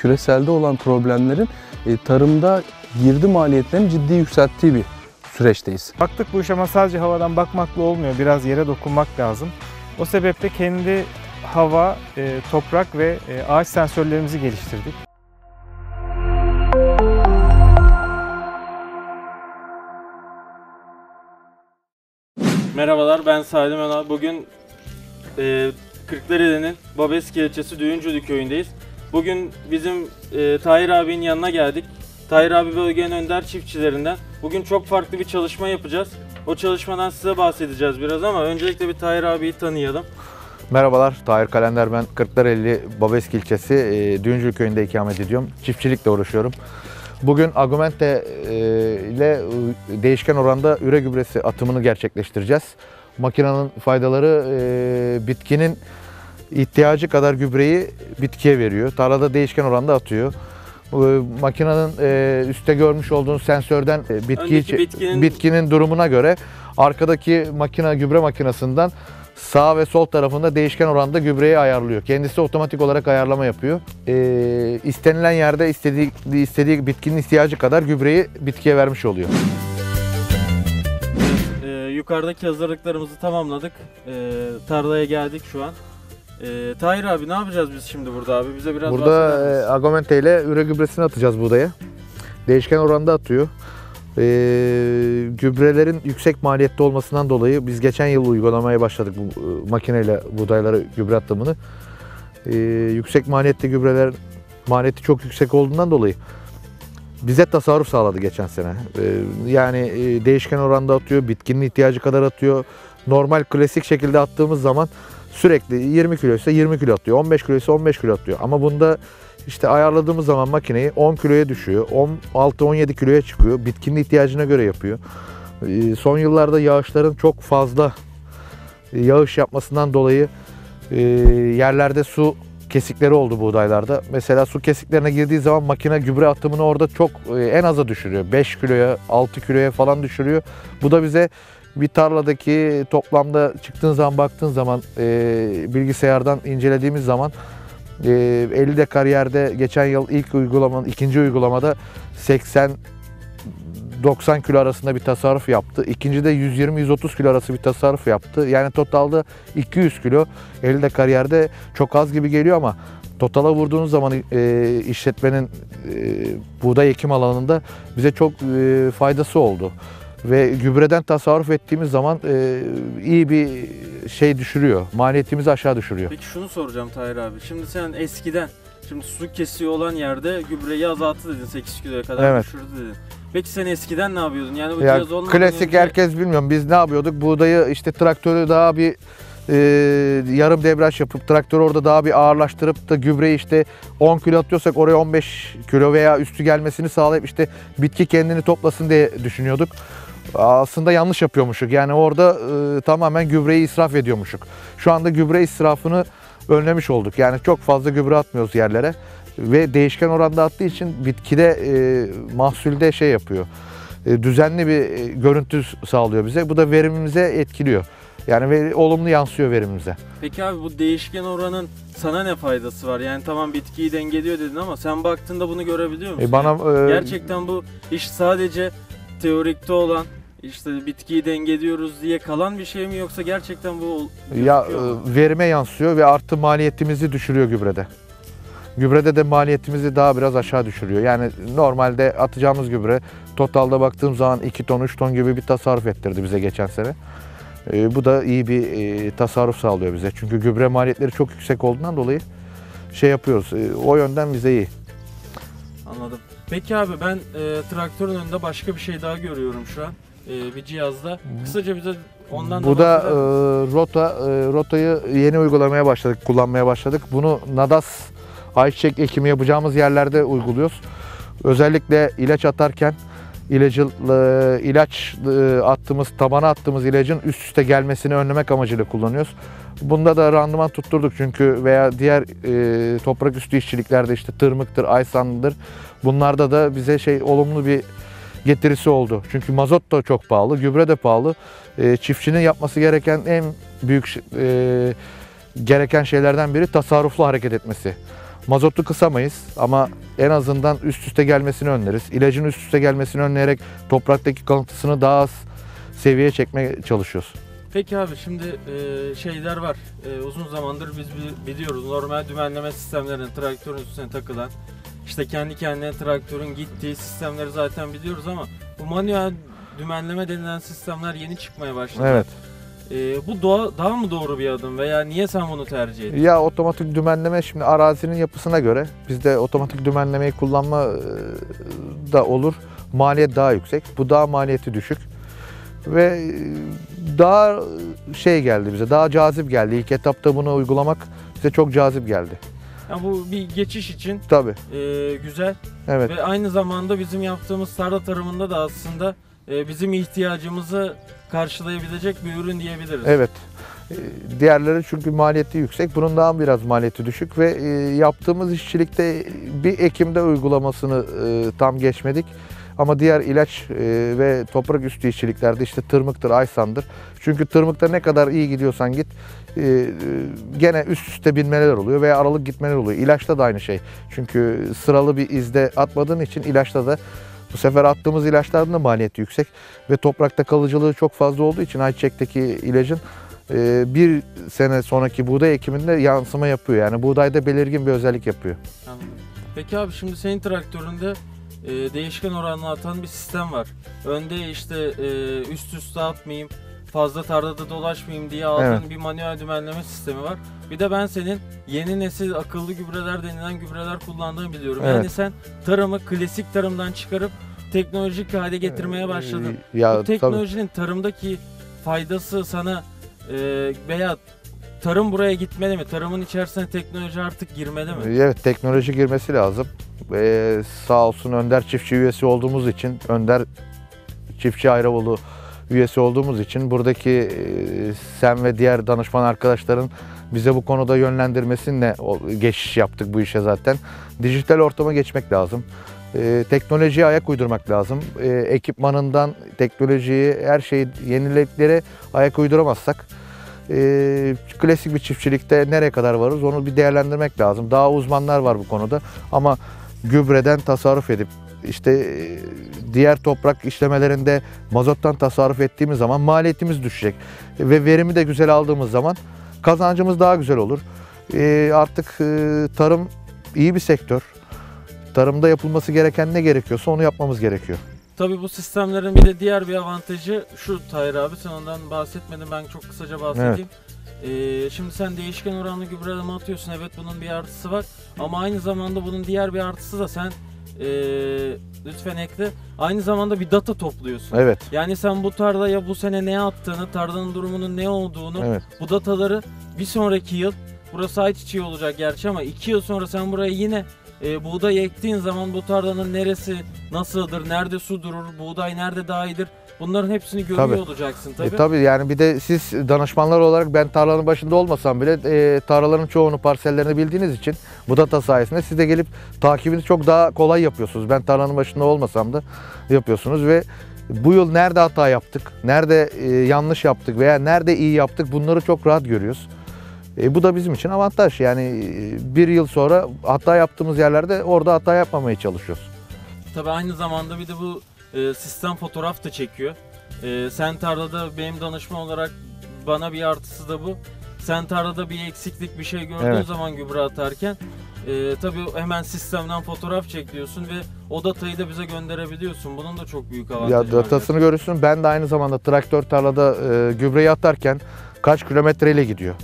küreselde olan problemlerin tarımda girdi maliyetlerini ciddi yükselttiği bir süreçteyiz. Baktık bu iş ama sadece havadan bakmakla olmuyor. Biraz yere dokunmak lazım. O sebeple kendi hava, toprak ve ağaç sensörlerimizi geliştirdik. Merhabalar, ben Salim Önal. Bugün Kırklareli'nin Babeski ilçesi Düğüncülü köyündeyiz. Bugün bizim Tahir abinin yanına geldik. Tahir abi bölgenin önder çiftçilerinden. Bugün çok farklı bir çalışma yapacağız. O çalışmadan size bahsedeceğiz biraz ama öncelikle bir Tahir abiyi tanıyalım. Merhabalar, Tahir Kalender ben. Kırklareli Babeski ilçesi Düğüncülü köyünde ikamet ediyorum. Çiftçilikle uğraşıyorum. Bugün Agumente ile değişken oranda üre gübresi atımını gerçekleştireceğiz. Makinenin faydaları bitkinin ihtiyacı kadar gübreyi bitkiye veriyor. Tarlada değişken oranda atıyor. Makinenin üstte görmüş olduğunuz sensörden bitkinin durumuna göre arkadaki makine gübre makinesinden sağ ve sol tarafında değişken oranda gübreyi ayarlıyor. Kendisi otomatik olarak ayarlama yapıyor. İstenilen yerde istediği bitkinin ihtiyacı kadar gübreyi bitkiye vermiş oluyor. Yukarıdaki hazırlıklarımızı tamamladık. Tarlaya geldik şu an. Tahir abi ne yapacağız biz şimdi burada abi? Bize biraz burada Agumente ile üre gübresini atacağız buğdaya. Değişken oranda atıyor. Gübrelerin yüksek maliyetli olmasından dolayı biz geçen yıl uygulamaya başladık bu makineyle buğdaylara gübre atımını. Yüksek maliyetli gübreler maliyeti çok yüksek olduğundan dolayı bize tasarruf sağladı geçen sene. Yani değişken oranda atıyor, bitkinin ihtiyacı kadar atıyor. Normal klasik şekilde attığımız zaman sürekli 20 kiloysa 20 kilo atıyor, 15 kiloysa 15 kilo atıyor. Ama bunda İşte ayarladığımız zaman makineyi 10 kiloya düşüyor, 16-17 kiloya çıkıyor, bitkinin ihtiyacına göre yapıyor. Son yıllarda yağışların çok fazla yağış yapmasından dolayı yerlerde su kesikleri oldu buğdaylarda. Mesela su kesiklerine girdiği zaman makine gübre atımını orada çok en aza düşürüyor. 5 kiloya, 6 kiloya falan düşürüyor. Bu da bize bir tarladaki toplamda çıktığın zaman, baktığın zaman, bilgisayardan incelediğimiz zaman 50 dekar yerde geçen yıl ikinci uygulamada 80-90 kilo arasında bir tasarruf yaptı. İkincide 120-130 kilo arası bir tasarruf yaptı. Yani totalde 200 kilo 50 dekar yerde çok az gibi geliyor ama totala vurduğunuz zaman işletmenin buğday ekim alanında bize çok faydası oldu. Ve gübreden tasarruf ettiğimiz zaman iyi bir şey düşürüyor, maliyetimizi aşağı düşürüyor. Peki şunu soracağım Tahir abi, şimdi sen şimdi su kesiyor olan yerde gübreyi azalttı dedin, 8 kiloya kadar evet, düşürdü dedin. Peki sen eskiden ne yapıyordun? Yani bu cihaz olmadan klasik önce... Herkes bilmiyorum biz ne yapıyorduk, buğdayı işte traktörü daha bir yarım debriyaj yapıp traktörü orada daha bir ağırlaştırıp da gübreyi işte 10 kilo atıyorsak oraya 15 kilo veya üstü gelmesini sağlayıp işte bitki kendini toplasın diye düşünüyorduk. Aslında yanlış yapıyormuşuk. Yani orada tamamen gübreyi israf ediyormuşuk. Şu anda gübre israfını önlemiş olduk. Yani çok fazla gübre atmıyoruz yerlere. Ve değişken oranda attığı için bitkide, mahsulde şey yapıyor. Düzenli bir görüntü sağlıyor bize. Bu da verimimize etkiliyor. Yani olumlu yansıyor verimimize. Peki abi bu değişken oranın sana ne faydası var? Yani tamam bitkiyi dengeliyor dedin ama sen baktığında bunu görebiliyor musun? Gerçekten bu iş sadece teorikte olan işte bitkiyi dengeliyoruz diye kalan bir şey mi yoksa gerçekten bu verime yansıyor ve artı maliyetimizi düşürüyor gübrede. Gübrede de maliyetimizi daha biraz aşağı düşürüyor. Yani normalde atacağımız gübre totalda baktığım zaman 2 ton 3 ton gibi bir tasarruf ettirdi bize geçen sene. Bu da iyi bir tasarruf sağlıyor bize. Çünkü gübre maliyetleri çok yüksek olduğundan dolayı şey yapıyoruz. O yönden bize iyi. Anladım. Peki abi ben traktörün önünde başka bir şey daha görüyorum şu an bir cihazda. Kısaca bize ondan rotayı yeni uygulamaya başladık, kullanmaya başladık. Bunu nadas, ayçiçek ekimi yapacağımız yerlerde uyguluyoruz. Özellikle ilaç atarken tabana attığımız ilacın üst üste gelmesini önlemek amacıyla kullanıyoruz. Bunda da randıman tutturduk çünkü veya diğer toprak üstü işçiliklerde işte tırmıktır, aysandır. Bunlarda da bize olumlu bir getirisi oldu. Çünkü mazot da çok pahalı, gübre de pahalı. Çiftçinin yapması gereken en büyük gereken şeylerden biri tasarruflu hareket etmesi. Mazotlu kısamayız ama en azından üst üste gelmesini önleriz. İlacın üst üste gelmesini önleyerek topraktaki kalıntısını daha az seviyeye çekmeye çalışıyoruz. Peki abi, şimdi şeyler var. Uzun zamandır biz biliyoruz, normal dümenleme sistemlerinin traktörün üstüne takılan, işte kendi kendine traktörün gittiği sistemleri zaten biliyoruz ama bu manuel dümenleme denilen sistemler yeni çıkmaya başladı. Evet. Bu daha mı doğru bir adım veya niye sen bunu tercih ediyorsun? Ya otomatik dümenleme şimdi arazinin yapısına göre, bizde otomatik dümenlemeyi kullanma da olur. Maliyet daha yüksek. Bu daha maliyeti düşük. Ve daha şey geldi bize, daha cazip geldi. İlk etapta bunu uygulamak bize çok cazip geldi. Yani bu bir geçiş için tabii güzel. Evet. Ve aynı zamanda bizim yaptığımız sarı tarımında da aslında bizim ihtiyacımızı karşılayabilecek bir ürün diyebiliriz. Evet. Diğerleri çünkü maliyeti yüksek. Bunun daha biraz maliyeti düşük ve yaptığımız işçilikte bir Ekim'de uygulamasını tam geçmedik. Ama diğer ilaç ve toprak üstü işçiliklerde işte tırmıktır, aysandır. Çünkü tırmıkta ne kadar iyi gidiyorsan git gene üst üste binmeler oluyor veya aralık gitmeler oluyor. İlaçta da aynı şey. Çünkü sıralı bir izde atmadığın için ilaçta da bu sefer attığımız ilaçların da maliyeti yüksek. Ve toprakta kalıcılığı çok fazla olduğu için ayçiçekteki ilacın bir sene sonraki buğday ekiminde yansıma yapıyor. Yani buğdayda belirgin bir özellik yapıyor. Anladım. Peki abi, şimdi senin traktöründe değişken oranla atan bir sistem var. Önde işte üst üste atmayayım, fazla tarlada dolaşmayayım diye aldığın evet. Bir manuel dümenleme sistemi var. Bir de ben senin yeni nesil akıllı gübreler denilen gübreler kullandığını biliyorum. Evet. Yani sen tarımı klasik tarımdan çıkarıp teknolojik hale getirmeye başladın. Bu teknolojinin tabii. Tarımdaki faydası sana veya tarım buraya gitmeli mi? Tarımın içerisine teknoloji artık girmeli mi? Evet, teknoloji girmesi lazım. Sağ olsun Önder Çiftçi üyesi olduğumuz için, Önder Çiftçi Hayrabolu üyesi olduğumuz için buradaki sen ve diğer danışman arkadaşların bize bu konuda yönlendirmesinle geçiş yaptık bu işe zaten. Dijital ortama geçmek lazım. Teknolojiye ayak uydurmak lazım. Ekipmanından teknolojiyi, her şeyi, yeniliklere ayak uyduramazsak klasik bir çiftçilikte nereye kadar varırız onu bir değerlendirmek lazım. Daha uzmanlar var bu konuda ama gübreden tasarruf edip işte diğer toprak işlemelerinde mazottan tasarruf ettiğimiz zaman maliyetimiz düşecek ve verimi de güzel aldığımız zaman kazancımız daha güzel olur. Artık tarım iyi bir sektör. Tarımda yapılması gereken ne gerekiyorsa onu yapmamız gerekiyor. Tabii bu sistemlerin bir de diğer bir avantajı şu Tahir abi, sen ondan bahsetmedin, ben çok kısaca bahsedeyim. Evet. Şimdi sen değişken oranlı gübreleme atıyorsun, evet bunun bir artısı var ama aynı zamanda bunun diğer bir artısı da sen lütfen ekle, aynı zamanda bir data topluyorsun. Evet. Yani sen bu tarlaya bu sene ne attığını, tarlanın durumunun ne olduğunu, evet. Bu dataları bir sonraki yıl, burası ayçiçeği olacak gerçi ama 2 yıl sonra sen buraya yine buğday ektiğin zaman bu tarlanın neresi nasıldır, nerede su durur, buğday nerede daha iyidir, bunların hepsini görüyor tabii. Olacaksın tabii. Tabii yani bir de siz danışmanlar olarak ben tarlanın başında olmasam bile tarlaların çoğunu, parsellerini bildiğiniz için bu data sayesinde siz de gelip takibini çok daha kolay yapıyorsunuz. Ben tarlanın başında olmasam da yapıyorsunuz ve bu yıl nerede hata yaptık, nerede yanlış yaptık veya nerede iyi yaptık, bunları çok rahat görüyoruz. Bu da bizim için avantaj. Yani bir yıl sonra hata yaptığımız yerlerde orada hata yapmamaya çalışıyoruz. Tabii aynı zamanda bir de bu sistem fotoğraf da çekiyor. Sen tarlada, benim danışma olarak bana bir artısı da bu. Sen tarlada bir eksiklik, bir şey gördüğün evet. Zaman gübre atarken tabii hemen sistemden fotoğraf çekiyorsun ve o datayı da bize gönderebiliyorsun. Bunun da çok büyük avantajı var. Ya datasını görürsün. Ben de aynı zamanda traktör tarlada gübreyi atarken kaç kilometreyle gidiyor?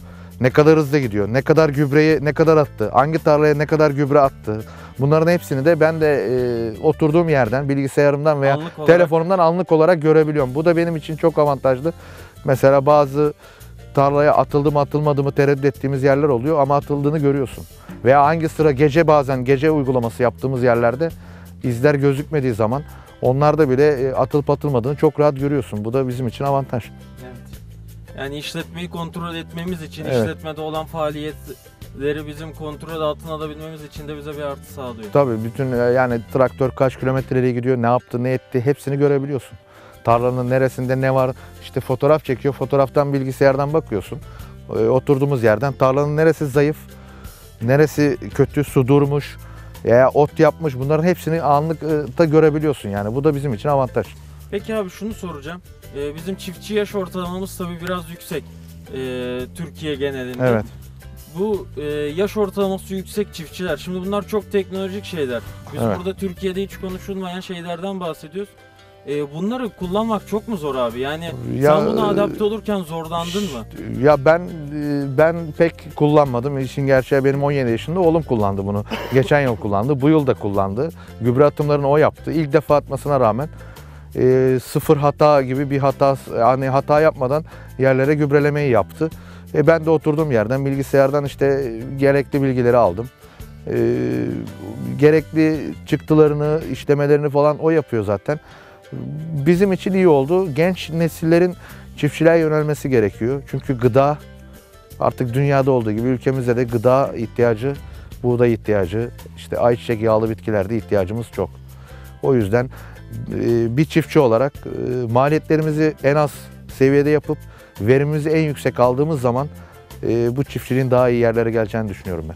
Ne kadar hızlı gidiyor, ne kadar gübreyi ne kadar attı, hangi tarlaya ne kadar gübre attı. Bunların hepsini de ben de oturduğum yerden, bilgisayarımdan veya telefonumdan anlık olarak görebiliyorum. Bu da benim için çok avantajlı. Mesela bazı tarlaya atıldı mı atılmadı mı tereddüt ettiğimiz yerler oluyor ama atıldığını görüyorsun. Veya hangi sıra, gece, bazen gece uygulaması yaptığımız yerlerde izler gözükmediği zaman onlarda bile atılıp atılmadığını çok rahat görüyorsun. Bu da bizim için avantaj. Yani işletmeyi kontrol etmemiz için, evet. İşletmede olan faaliyetleri bizim kontrol altına alabilmemiz için de bize bir artı sağlıyor. Tabii bütün, yani traktör kaç kilometreye gidiyor, ne yaptı, ne etti, hepsini görebiliyorsun. Tarlanın neresinde ne var, işte fotoğraf çekiyor, fotoğraftan, bilgisayardan bakıyorsun. Oturduğumuz yerden tarlanın neresi zayıf, neresi kötü, su durmuş veya ot yapmış, bunların hepsini anlıkta görebiliyorsun yani. Bu da bizim için avantaj. Peki abi şunu soracağım. Bizim çiftçi yaş ortalamamız tabii biraz yüksek Türkiye genelinde. Evet. Bu yaş ortalaması yüksek çiftçiler. Şimdi bunlar çok teknolojik şeyler. Biz evet. Burada Türkiye'de hiç konuşulmayan şeylerden bahsediyoruz. Bunları kullanmak çok mu zor abi? Yani ya, sen buna adapte olurken zorlandın mı? Ya ben pek kullanmadım. İşin gerçeği benim 17 yaşında oğlum kullandı bunu. Geçen yıl kullandı, bu yıl da kullandı. Gübre atımlarını o yaptı. İlk defa atmasına rağmen sıfır hata gibi bir hata, yani hata yapmadan yerlere gübrelemeyi yaptı. Ben de oturduğum yerden, bilgisayardan işte gerekli bilgileri aldım. Gerekli çıktılarını, işlemelerini falan o yapıyor zaten. Bizim için iyi oldu. Genç nesillerin çiftçiliğe yönelmesi gerekiyor. Çünkü gıda, artık dünyada olduğu gibi ülkemizde de gıda ihtiyacı, buğday ihtiyacı, işte ayçiçek yağlı bitkilerde ihtiyacımız çok. O yüzden bir çiftçi olarak maliyetlerimizi en az seviyede yapıp verimimizi en yüksek aldığımız zaman bu çiftçiliğin daha iyi yerlere geleceğini düşünüyorum ben.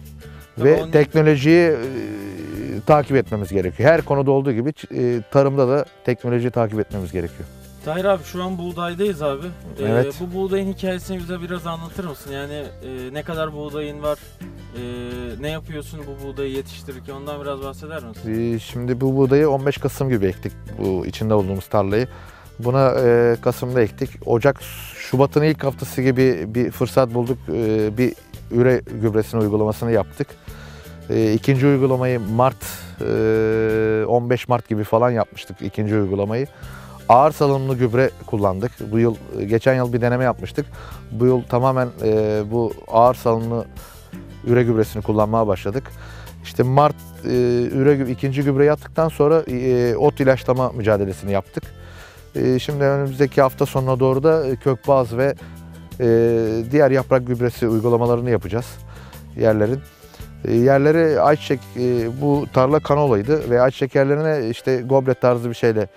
Tabii ve teknolojiyi takip etmemiz gerekiyor. Her konuda olduğu gibi tarımda da teknolojiyi takip etmemiz gerekiyor. Tahir abi şu an buğdaydayız abi. Evet. Bu buğdayın hikayesini bize biraz anlatır mısın? Yani ne kadar buğdayın var, ne yapıyorsun bu buğdayı yetiştirirken, ondan biraz bahseder misin? Şimdi bu buğdayı 15 Kasım gibi ektik, bu içinde olduğumuz tarlayı. Buna Kasım'da ektik. Ocak, Şubat'ın ilk haftası gibi bir fırsat bulduk. Bir üre gübresinin uygulamasını yaptık. İkinci uygulamayı Mart, 15 Mart gibi falan yapmıştık ikinci uygulamayı. Ağır salınımlı gübre kullandık. Bu yıl, geçen yıl bir deneme yapmıştık. Bu yıl tamamen bu ağır salınımlı üre gübresini kullanmaya başladık. İşte Mart ikinci gübreyi attıktan sonra ot ilaçlama mücadelesini yaptık. Şimdi önümüzdeki hafta sonuna doğru da kökbaz ve diğer yaprak gübresi uygulamalarını yapacağız yerlerin. Yerleri ayçiçek, bu tarla kanolaydı ve ayçiçek yerlerine işte goblet tarzı bir şeyle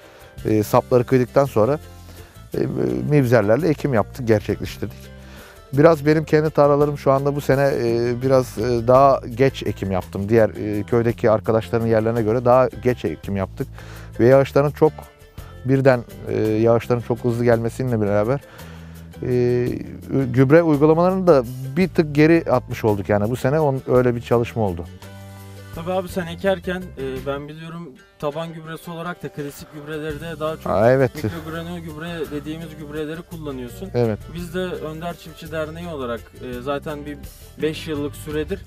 sapları kıydıktan sonra mibzerlerle ekim yaptık, gerçekleştirdik. Biraz benim kendi tarlalarım şu anda bu sene biraz daha geç ekim yaptım. Diğer köydeki arkadaşların yerlerine göre daha geç ekim yaptık ve yağışların çok hızlı gelmesiyle beraber gübre uygulamalarını da bir tık geri atmış olduk yani bu sene öyle bir çalışma oldu. Tabii abi sen ekerken ben biliyorum taban gübresi olarak da klasik gübreleri de daha çok evet. Mikrogranül gübre dediğimiz gübreleri kullanıyorsun. Evet. Biz de Önder Çiftçi Derneği olarak zaten bir 5 yıllık süredir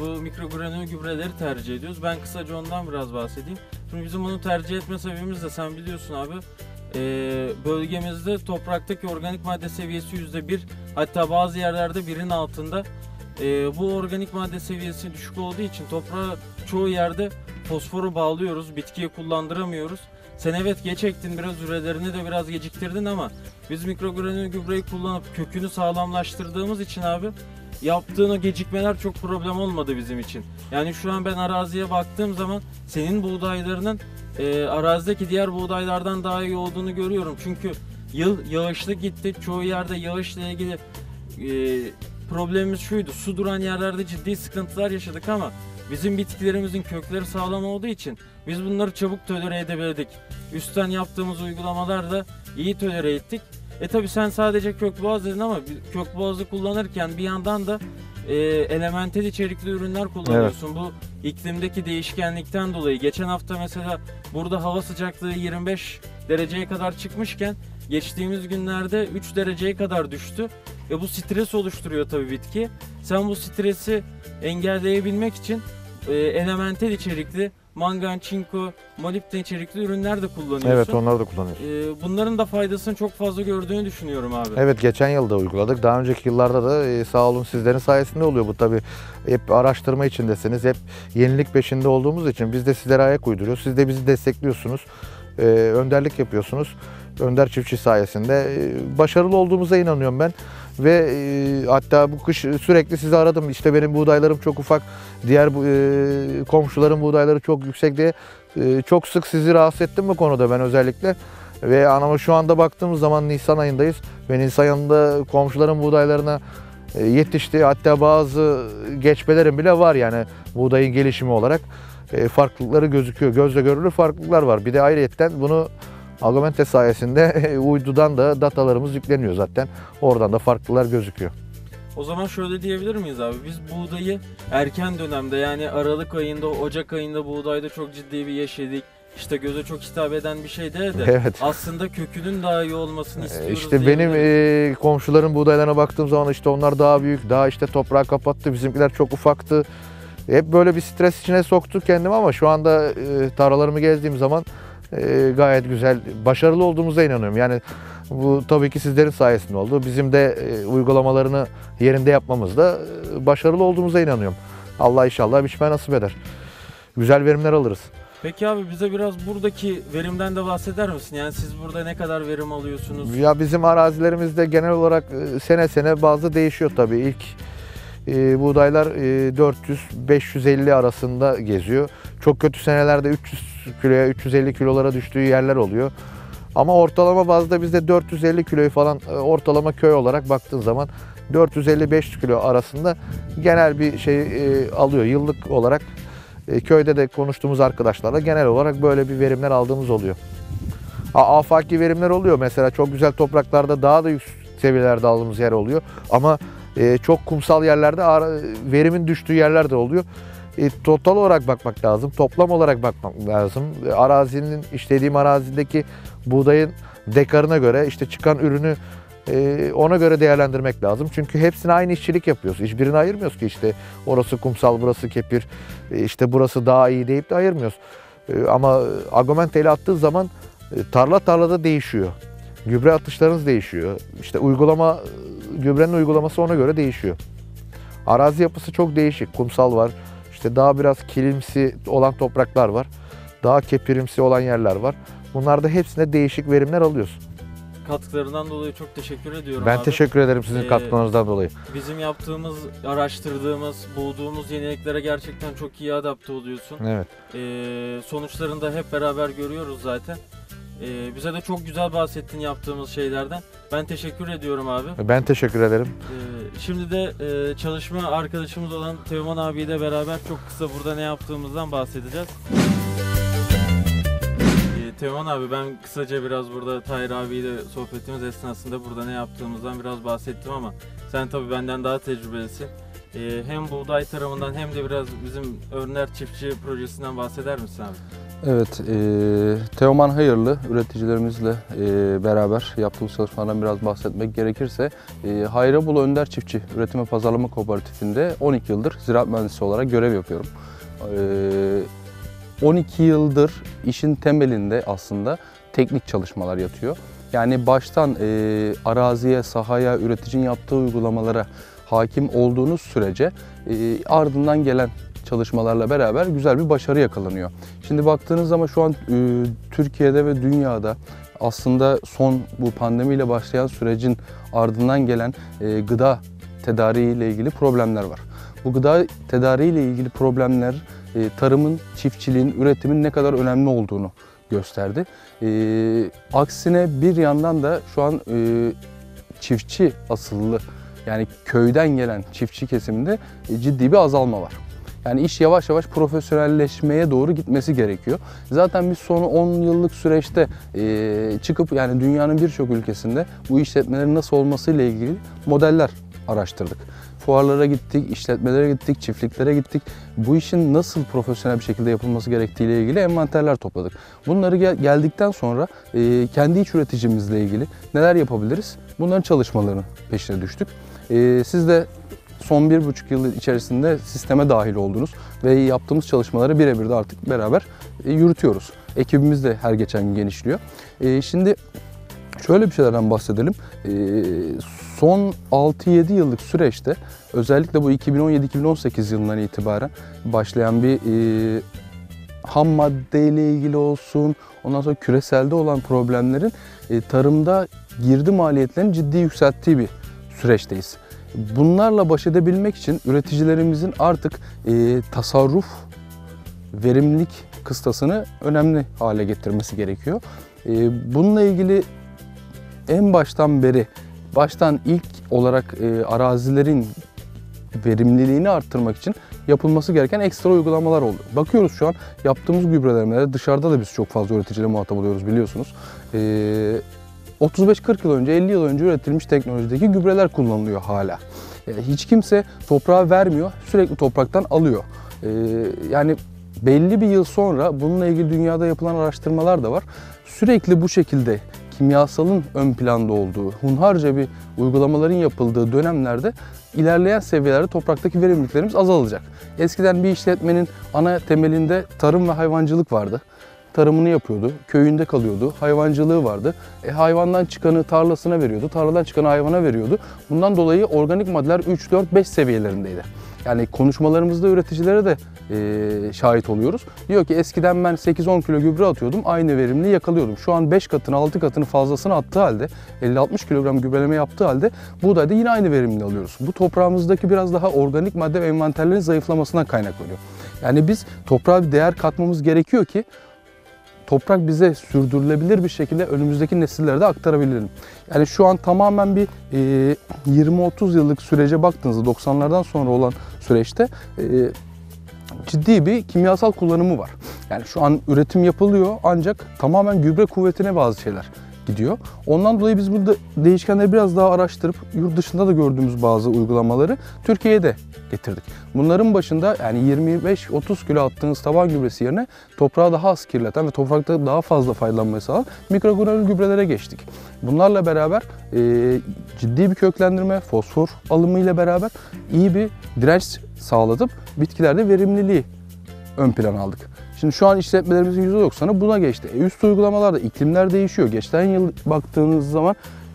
bu mikrogranül gübreleri tercih ediyoruz. Ben kısaca ondan biraz bahsedeyim. Şimdi bizim bunu tercih etme sebebimiz de sen biliyorsun abi. Bölgemizde topraktaki organik madde seviyesi %1, hatta bazı yerlerde 1'in altında. Bu organik madde seviyesi düşük olduğu için toprağa çoğu yerde fosforu bağlıyoruz, bitkiye kullandıramıyoruz. Sen evet geç ektin, biraz ürelerini de biraz geciktirdin ama biz mikrogranül gübreyi kullanıp kökünü sağlamlaştırdığımız için abi yaptığın o gecikmeler çok problem olmadı bizim için. Yani şu an ben araziye baktığım zaman senin buğdaylarının arazideki diğer buğdaylardan daha iyi olduğunu görüyorum. Çünkü yıl yağışlı gitti. Çoğu yerde yağışla ilgili problemimiz şuydu. Su duran yerlerde ciddi sıkıntılar yaşadık ama bizim bitkilerimizin kökleri sağlam olduğu için biz bunları çabuk tolere edebildik. Üstten yaptığımız uygulamalarda iyi tolere ettik. Tabi sen sadece kökboğaz dedin ama kökboğazı kullanırken bir yandan da elemental içerikli ürünler kullanıyorsun. Evet. Bu iklimdeki değişkenlikten dolayı geçen hafta mesela burada hava sıcaklığı 25 dereceye kadar çıkmışken geçtiğimiz günlerde 3 dereceye kadar düştü. Bu stres oluşturuyor tabii bitki. Sen bu stresi engelleyebilmek için elemental içerikli mangan, çinko, molibden içerikli ürünler de kullanıyorsun. Evet, onları da kullanıyorsun. Bunların da faydasını çok fazla gördüğünü düşünüyorum abi. Evet, geçen yılda uyguladık. Daha önceki yıllarda da sağ olun sizlerin sayesinde oluyor bu tabii. Hep araştırma içindesiniz, hep yenilik peşinde olduğumuz için biz de sizlere ayak uyduruyoruz. Siz de bizi destekliyorsunuz, önderlik yapıyorsunuz. Önder Çiftçi sayesinde başarılı olduğumuza inanıyorum ben. Ve hatta bu kış sürekli sizi aradım. İşte benim buğdaylarım çok ufak, diğer komşuların buğdayları çok yüksek diye çok sık sizi rahatsız ettim bu konuda ben özellikle. Ve ama şu anda baktığımız zaman Nisan ayındayız ve Nisan ayında komşuların buğdaylarına yetişti. Hatta bazı geçmelerin bile var yani buğdayın gelişimi olarak. Farklılıkları gözüküyor. Gözle görülür farklılıklar var. Bir de ayrıyetten bunu Agumente sayesinde uydudan da datalarımız yükleniyor zaten. Oradan da farklılıklar gözüküyor. O zaman şöyle diyebilir miyiz abi? Biz buğdayı erken dönemde yani Aralık ayında, Ocak ayında buğdayda çok ciddi bir yeşillik, işte göze çok hitap eden bir şey değil de evet, aslında kökünün daha iyi olmasını istiyoruz. İşte benim komşuların buğdaylarına baktığım zaman işte onlar daha büyük, daha işte toprağı kapattı, bizimkiler çok ufaktı. Hep böyle bir stres içine soktu kendimi ama şu anda tarlalarımı gezdiğim zaman gayet güzel, başarılı olduğumuza inanıyorum. Yani bu tabii ki sizlerin sayesinde oldu. Bizim de uygulamalarını yerinde yapmamızda başarılı olduğumuza inanıyorum. Allah inşallah biçme nasip eder. Güzel verimler alırız. Peki abi bize biraz buradaki verimden de bahseder misin? Yani siz burada ne kadar verim alıyorsunuz? Ya bizim arazilerimizde genel olarak sene sene bazı değişiyor tabii. İlk buğdaylar 400-550 arasında geziyor. Çok kötü senelerde 300 kiloya, 350 kilolara düştüğü yerler oluyor. Ama ortalama bazda bizde 450 kiloyu falan ortalama köy olarak baktığın zaman 450-500 kilo arasında genel bir şey alıyor yıllık olarak. Köyde de konuştuğumuz arkadaşlarla genel olarak böyle bir verimler aldığımız oluyor. Afaki verimler oluyor. Mesela çok güzel topraklarda daha da yüksek seviyelerde aldığımız yer oluyor. Ama çok kumsal yerlerde verimin düştüğü yerler de oluyor. Total olarak bakmak lazım. Toplam olarak bakmak lazım. Arazinin, işlediğim arazideki buğdayın dekarına göre, işte çıkan ürünü ona göre değerlendirmek lazım. Çünkü hepsine aynı işçilik yapıyoruz. Hiçbirini ayırmıyoruz ki işte orası kumsal, burası kepir, işte burası daha iyi deyip de ayırmıyoruz. Ama Agumente ile attığı zaman tarla tarlada değişiyor. Gübre atışlarınız değişiyor. İşte uygulama, gübrenin uygulaması ona göre değişiyor. Arazi yapısı çok değişik. Kumsal var, işte daha biraz kilimsi olan topraklar var. Daha kepirimsi olan yerler var. Bunlarda hepsine değişik verimler alıyoruz. Katkılarından dolayı çok teşekkür ediyorum. Ben abi teşekkür ederim sizin katkılarınızdan dolayı. Bizim yaptığımız, araştırdığımız, bulduğumuz yeniliklere gerçekten çok iyi adapte oluyorsun. Evet. Sonuçlarını da hep beraber görüyoruz zaten. Bize de çok güzel bahsettin yaptığımız şeylerden. Ben teşekkür ediyorum abi. Ben teşekkür ederim. Şimdi de çalışma arkadaşımız olan Teoman abiyle beraber çok kısa burada ne yaptığımızdan bahsedeceğiz. Teoman abi ben kısaca biraz burada Tahir abiyle sohbetimiz esnasında burada ne yaptığımızdan biraz bahsettim ama sen tabii benden daha tecrübelisin. Hem buğday tarımından hem de biraz bizim Önder Çiftçi projesinden bahseder misin abi? Evet, Teoman Hayırlı üreticilerimizle beraber yaptığımız çalışmalardan biraz bahsetmek gerekirse Hayrabolu Önder Çiftçi Üretim ve Pazarlama Kooperatifinde 12 yıldır ziraat mühendisi olarak görev yapıyorum. 12 yıldır işin temelinde aslında teknik çalışmalar yatıyor. Yani baştan araziye, sahaya, üreticinin yaptığı uygulamalara hakim olduğunuz sürece ardından gelen çalışmalarla beraber güzel bir başarı yakalanıyor. Şimdi baktığınız zaman şu an Türkiye'de ve dünyada aslında son bu pandemiyle başlayan sürecin ardından gelen gıda tedariğiyle ilgili problemler var. Bu gıda tedariğiyle ilgili problemler tarımın, çiftçiliğin, üretimin ne kadar önemli olduğunu gösterdi. Aksine bir yandan da şu an çiftçi asıllı yani köyden gelen çiftçi kesiminde ciddi bir azalma var. Yani iş yavaş yavaş profesyonelleşmeye doğru gitmesi gerekiyor. Zaten biz son 10 yıllık süreçte çıkıp yani dünyanın birçok ülkesinde bu işletmelerin nasıl olmasıyla ilgili modeller araştırdık. Fuarlara gittik, işletmelere gittik, çiftliklere gittik. Bu işin nasıl profesyonel bir şekilde yapılması gerektiğiyle ilgili envanterler topladık. Bunları geldikten sonra kendi iç üreticimizle ilgili neler yapabiliriz? Bunların çalışmalarının peşine düştük. Siz de son 1,5 yıl içerisinde sisteme dahil oldunuz ve yaptığımız çalışmaları birebir de artık beraber yürütüyoruz. Ekibimiz de her geçen gün genişliyor. Şimdi şöyle bir şeylerden bahsedelim. Son 6-7 yıllık süreçte özellikle bu 2017-2018 yılından itibaren başlayan bir ham maddeyle ilgili olsun, ondan sonra küreselde olan problemlerin tarımda girdi maliyetlerini ciddi yükselttiği bir süreçteyiz. Bunlarla baş edebilmek için üreticilerimizin artık tasarruf, verimlilik kıstasını önemli hale getirmesi gerekiyor. Bununla ilgili en baştan ilk olarak arazilerin verimliliğini arttırmak için yapılması gereken ekstra uygulamalar oldu. Bakıyoruz şu an yaptığımız gübrelemelere, dışarıda da biz çok fazla üreticiyle muhatap oluyoruz biliyorsunuz. 35-40 yıl önce, 50 yıl önce üretilmiş teknolojideki gübreler kullanılıyor hala. Hiç kimse toprağa vermiyor, sürekli topraktan alıyor. Yani belli bir yıl sonra bununla ilgili dünyada yapılan araştırmalar da var. Sürekli bu şekilde kimyasalın ön planda olduğu, hunharca bir uygulamaların yapıldığı dönemlerde ilerleyen seviyelerde topraktaki verimliliklerimiz azalacak. Eskiden bir işletmenin ana temelinde tarım ve hayvancılık vardı. Tarımını yapıyordu, köyünde kalıyordu, hayvancılığı vardı. Hayvandan çıkanı tarlasına veriyordu, tarladan çıkanı hayvana veriyordu. Bundan dolayı organik maddeler 3, 4, 5 seviyelerindeydi. Yani konuşmalarımızda üreticilere de şahit oluyoruz. Diyor ki eskiden ben 8-10 kilo gübre atıyordum, aynı verimliliği yakalıyordum. Şu an 5 katını, 6 katını fazlasını attığı halde, 50-60 kilogram gübreleme yaptığı halde buğdayda yine aynı verimliliği alıyoruz. Bu toprağımızdaki biraz daha organik madde ve envanterlerin zayıflamasına kaynaklanıyor. Yani biz toprağa bir değer katmamız gerekiyor ki toprak bize sürdürülebilir bir şekilde önümüzdeki nesillere de aktarabilirim. Yani şu an tamamen bir 20-30 yıllık sürece baktığınızda 90'lardan sonra olan süreçte ciddi bir kimyasal kullanımı var. Yani şu an üretim yapılıyor ancak tamamen gübre kuvvetine bazı şeyler gidiyor. Ondan dolayı biz burada değişkenleri biraz daha araştırıp yurt dışında da gördüğümüz bazı uygulamaları Türkiye'ye de getirdik. Bunların başında yani 25-30 kilo attığınız taban gübresi yerine toprağı daha az kirleten ve toprakta daha fazla faydalanmayı sağlayan mikrogranül gübrelere geçtik. Bunlarla beraber ciddi bir köklendirme, fosfor alımı ile beraber iyi bir direnç sağlatıp bitkilerde verimliliği ön plana aldık. Şimdi şu an işletmelerimizin %90'ı buna geçti. Üst uygulamalarda iklimler değişiyor. Geçen yıl baktığınız zaman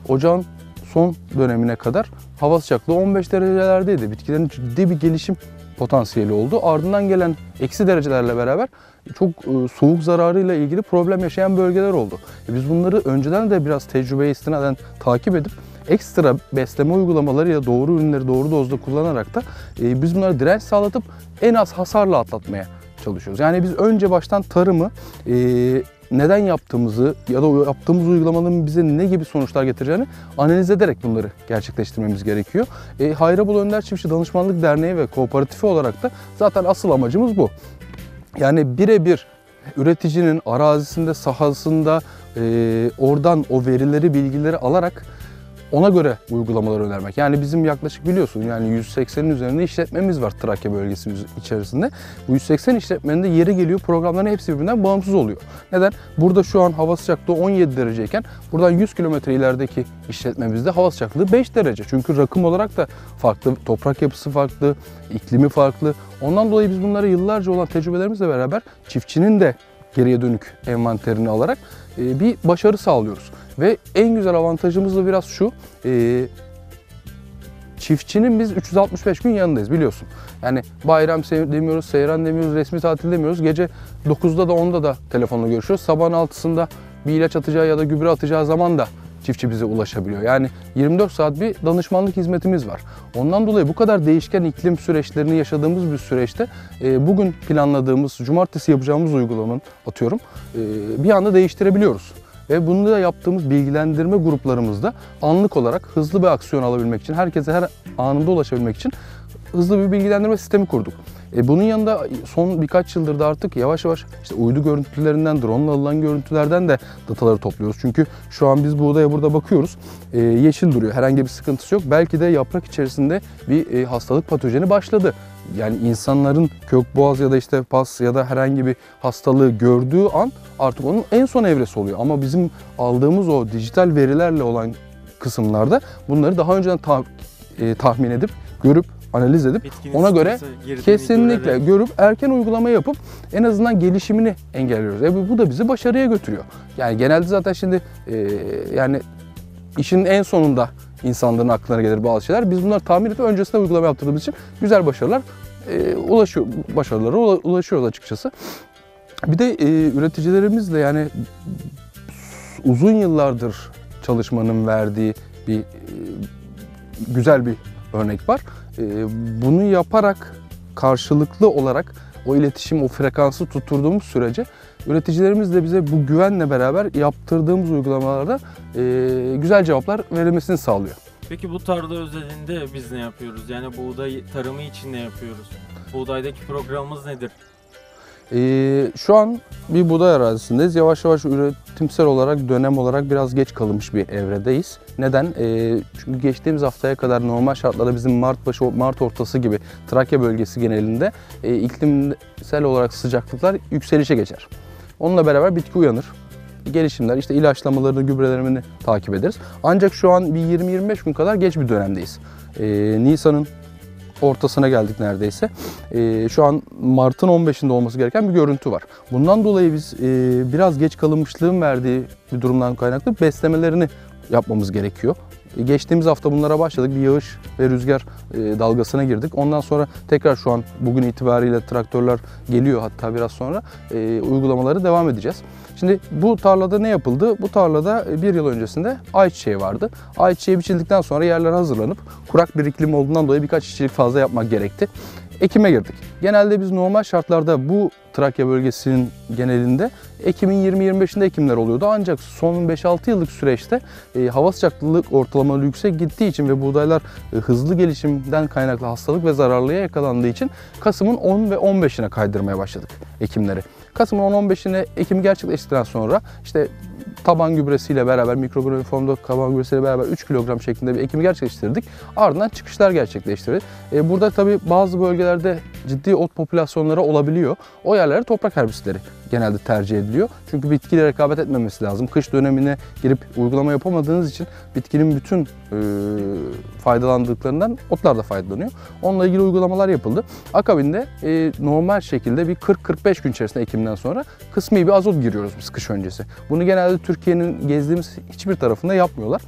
ocağın son dönemine kadar hava sıcaklığı 15 derecelerdeydi. Bitkilerin ciddi bir gelişim potansiyeli oldu. Ardından gelen eksi derecelerle beraber çok soğuk zararıyla ilgili problem yaşayan bölgeler oldu. Biz bunları önceden de biraz tecrübeye istinaden takip edip ekstra besleme uygulamalarıyla doğru ürünleri doğru dozda kullanarak da biz bunları direnç sağlatıp en az hasarla atlatmaya çalışıyoruz. Yani biz önce baştan tarımı neden yaptığımızı ya da yaptığımız uygulamaların bize ne gibi sonuçlar getireceğini analiz ederek bunları gerçekleştirmemiz gerekiyor. Hayrabolu Önder Çiftçi Danışmanlık Derneği ve Kooperatifi olarak da zaten asıl amacımız bu. Yani birebir üreticinin arazisinde, sahasında oradan o verileri, bilgileri alarak ona göre uygulamalar önermek. Yani bizim yaklaşık biliyorsun yani 180'in üzerinde işletmemiz var Trakya bölgesi içerisinde. Bu 180 işletmenin de yeri geliyor programların hepsi birbirinden bağımsız oluyor. Neden? Burada şu an hava sıcaklığı 17 dereceyken buradan 100 kilometre ilerideki işletmemizde hava sıcaklığı 5 derece. Çünkü rakım olarak da farklı, toprak yapısı farklı, iklimi farklı. Ondan dolayı biz bunları yıllarca olan tecrübelerimizle beraber çiftçinin de geriye dönük envanterini alarak bir başarı sağlıyoruz. Ve en güzel avantajımız da biraz şu, çiftçinin biz 365 gün yanındayız biliyorsun. Yani bayram demiyoruz, seyran demiyoruz, resmi tatil demiyoruz. Gece 9'da da 10'da da telefonla görüşüyoruz. Sabahın 6'sında bir ilaç atacağı ya da gübre atacağı zaman da çiftçi bize ulaşabiliyor. Yani 24 saat bir danışmanlık hizmetimiz var. Ondan dolayı bu kadar değişken iklim süreçlerini yaşadığımız bir süreçte bugün planladığımız, cumartesi yapacağımız uygulamanın atıyorum bir anda değiştirebiliyoruz. Ve bunu da yaptığımız bilgilendirme gruplarımızda anlık olarak hızlı bir aksiyon alabilmek için, herkese her anında ulaşabilmek için hızlı bir bilgilendirme sistemi kurduk. Bunun yanında son birkaç yıldır da artık yavaş yavaş işte uydu görüntülerinden, drone ile alınan görüntülerden de dataları topluyoruz. Çünkü şu an biz bu odaya burada bakıyoruz, yeşil duruyor, herhangi bir sıkıntısı yok. Belki de yaprak içerisinde bir hastalık patojeni başladı. Yani insanların kök boğaz ya da işte pas ya da herhangi bir hastalığı gördüğü an artık onun en son evresi oluyor. Ama bizim aldığımız o dijital verilerle olan kısımlarda bunları daha önceden tahmin edip, görüp, analiz edip bitkinin ona göre kesinlikle görüp erken uygulama yapıp en azından gelişimini engelliyoruz. Bu da bizi başarıya götürüyor. Yani genelde zaten şimdi yani işin en sonunda insanların aklına gelir bazı şeyler. Biz bunları tahmin edip öncesinde uygulama yaptığımız için güzel başarılar başarılara ulaşıyoruz açıkçası. Bir de üreticilerimizle yani uzun yıllardır çalışmanın verdiği bir güzel bir örnek var. Bunu yaparak karşılıklı olarak o iletişim, o frekansı tutturduğumuz sürece üreticilerimiz de bize bu güvenle beraber yaptırdığımız uygulamalarda güzel cevaplar verilmesini sağlıyor. Peki bu tarla özelinde biz ne yapıyoruz? Yani buğday tarımı için ne yapıyoruz? Buğdaydaki programımız nedir? Şu an bir buğday arazisindeyiz. Yavaş yavaş üretimsel olarak, dönem olarak biraz geç kalmış bir evredeyiz. Neden? Çünkü geçtiğimiz haftaya kadar normal şartlarda bizim Mart başı, Mart ortası gibi Trakya bölgesi genelinde iklimsel olarak sıcaklıklar yükselişe geçer. Onunla beraber bitki uyanır. Gelişimler, işte ilaçlamalarını, gübrelerini takip ederiz. Ancak şu an bir 20-25 gün kadar geç bir dönemdeyiz. Nisan'ın ortasına geldik neredeyse. Şu an Mart'ın 15'inde olması gereken bir görüntü var. Bundan dolayı biz biraz geç kalınmışlığın verdiği bir durumdan kaynaklı beslemelerini yapmamız gerekiyor. Geçtiğimiz hafta bunlara başladık. Bir yağış ve rüzgar dalgasına girdik. Ondan sonra tekrar şu an bugün itibariyle traktörler geliyor, hatta biraz sonra uygulamaları devam edeceğiz. Şimdi bu tarlada ne yapıldı? Bu tarlada bir yıl öncesinde ayçiçeği vardı. Ayçiçeği biçildikten sonra yerler hazırlanıp kurak bir iklim olduğundan dolayı birkaç çiçek fazla yapmak gerekti. Ekime girdik. Genelde biz normal şartlarda bu Trakya bölgesinin genelinde Ekim'in 20-25'inde ekimler oluyordu. Ancak son 5-6 yıllık süreçte hava sıcaklığı ortalamaları yüksek gittiği için ve buğdaylar hızlı gelişimden kaynaklı hastalık ve zararlıya yakalandığı için Kasım'ın 10 ve 15'ine kaydırmaya başladık ekimleri. Kasım'ın 10-15'ine ekimi gerçekleştikten sonra işte taban gübresiyle beraber, mikrobiyal formda taban gübresiyle beraber 3 kilogram şeklinde bir ekimi gerçekleştirdik. Ardından çıkışlar gerçekleştirdik. Burada tabii bazı bölgelerde ciddi ot popülasyonları olabiliyor. O yerlere toprak herbisitleri genelde tercih ediliyor. Çünkü bitkiyle rekabet etmemesi lazım. Kış dönemine girip uygulama yapamadığınız için bitkinin bütün faydalandıklarından otlar da faydalanıyor. Onunla ilgili uygulamalar yapıldı. Akabinde normal şekilde bir 40-45 gün içerisinde ekimden sonra kısmi bir azot giriyoruz biz kış öncesi. Bunu genelde Türkiye'nin gezdiğimiz hiçbir tarafında yapmıyorlar.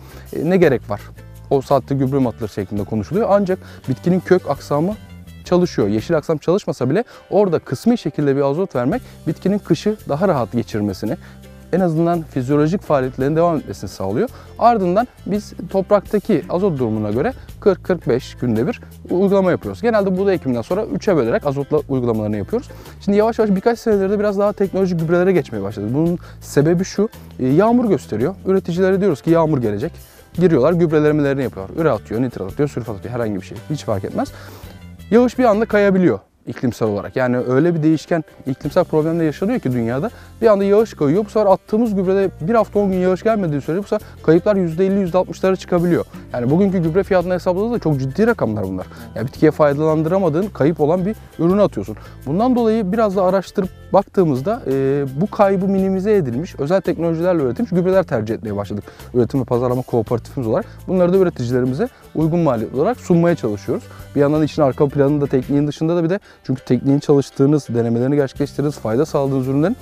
Ne gerek var? O saatte gübre mi atılır şeklinde konuşuluyor. Ancak bitkinin kök aksamı çalışıyor. Yeşil aksam çalışmasa bile orada kısmi şekilde bir azot vermek bitkinin kışı daha rahat geçirmesini, en azından fizyolojik faaliyetlerin devam etmesini sağlıyor. Ardından biz topraktaki azot durumuna göre 40-45 günde bir uygulama yapıyoruz. Genelde buğday ekiminden sonra 3'e bölerek azotla uygulamalarını yapıyoruz. Şimdi yavaş yavaş birkaç senedir de biraz daha teknolojik gübrelere geçmeye başladık. Bunun sebebi şu, yağmur gösteriyor. Üreticilere diyoruz ki yağmur gelecek. Giriyorlar, gübrelemelerini yapıyorlar. Üre atıyor, nitrat atıyor, sülfat atıyor, herhangi bir şey. Hiç fark etmez. Yağış bir anda kayabiliyor iklimsel olarak. Yani öyle bir değişken iklimsel problemle yaşanıyor ki dünyada bir anda yağış kayıyor. Bu sefer attığımız gübrede bir hafta 10 gün yağış gelmediği sürece bu sefer kayıplar %50-%60'lara çıkabiliyor. Yani bugünkü gübre fiyatına hesapladığında da çok ciddi rakamlar bunlar. Yani bitkiye faydalandıramadığın, kayıp olan bir ürünü atıyorsun. Bundan dolayı biraz da araştırıp baktığımızda bu kaybı minimize edilmiş, özel teknolojilerle üretilmiş gübreler tercih etmeye başladık. Üretim ve pazarlama kooperatifimiz olarak bunları da üreticilerimize uygun maliyet olarak sunmaya çalışıyoruz. Bir yandan işin arka planında tekniğin dışında da bir de çünkü tekniğin çalıştığınız, denemelerini gerçekleştirdiğiniz, fayda sağladığınız ürünlerin